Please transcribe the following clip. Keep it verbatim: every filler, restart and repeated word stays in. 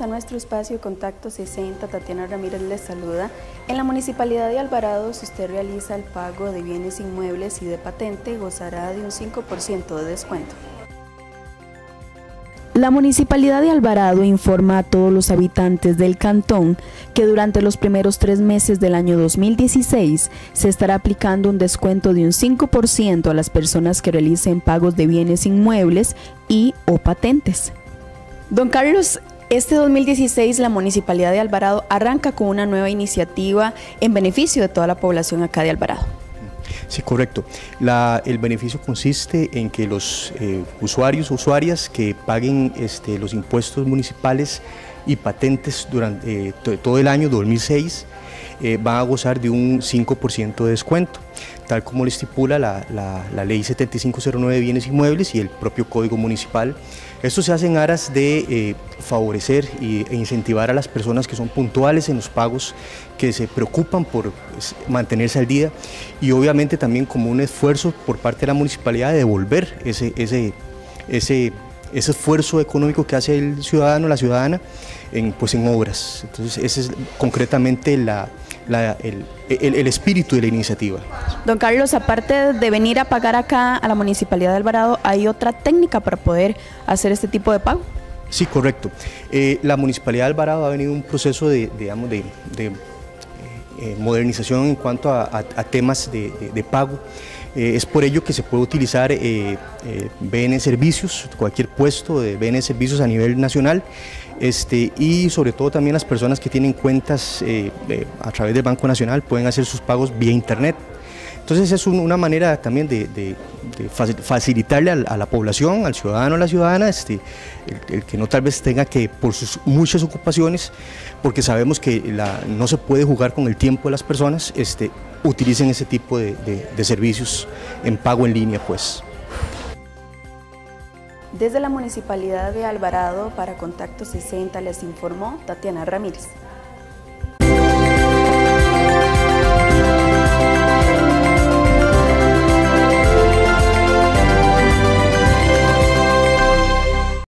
Bienvenidos a nuestro espacio Contacto sesenta, Tatiana Ramírez les saluda. En la Municipalidad de Alvarado, si usted realiza el pago de bienes inmuebles y de patente, gozará de un cinco por ciento de descuento. La Municipalidad de Alvarado informa a todos los habitantes del cantón que durante los primeros tres meses del año dos mil dieciséis se estará aplicando un descuento de un cinco por ciento a las personas que realicen pagos de bienes inmuebles y o patentes. Don Carlos, este dos mil dieciséis la Municipalidad de Alvarado arranca con una nueva iniciativa en beneficio de toda la población acá de Alvarado. Sí, correcto. La, el beneficio consiste en que los eh, usuarios o usuarias que paguen este, los impuestos municipales y patentes durante eh, todo el año dos mil seis eh, van a gozar de un cinco por ciento de descuento, tal como lo estipula la, la, la ley setenta y cinco cero nueve de bienes inmuebles y el propio código municipal. Esto se hace en aras de eh, favorecer y, e incentivar a las personas que son puntuales en los pagos, que se preocupan por mantenerse al día, y obviamente también como un esfuerzo por parte de la municipalidad de devolver ese, ese, ese ese esfuerzo económico que hace el ciudadano, la ciudadana, en, pues en obras. Entonces ese es concretamente la, la, el, el, el espíritu de la iniciativa. Don Carlos, aparte de venir a pagar acá a la Municipalidad de Alvarado, ¿hay otra técnica para poder hacer este tipo de pago? Sí, correcto. Eh, la Municipalidad de Alvarado ha venido un proceso de, digamos, de, de eh, modernización en cuanto a, a, a temas de, de, de pago. Eh, es por ello que se puede utilizar eh, eh, B N servicios, cualquier puesto de B N servicios a nivel nacional, este, y sobre todo también las personas que tienen cuentas eh, eh, a través del Banco Nacional pueden hacer sus pagos vía internet. Entonces es un, una manera también de, de, de facilitarle a, a la población, al ciudadano, a la ciudadana, este, el, el que no tal vez tenga que, por sus muchas ocupaciones, porque sabemos que la, no se puede jugar con el tiempo de las personas, este, utilicen ese tipo de, de, de servicios en pago en línea, pues. Desde la Municipalidad de Alvarado para Contacto sesenta les informó Tatiana Ramírez.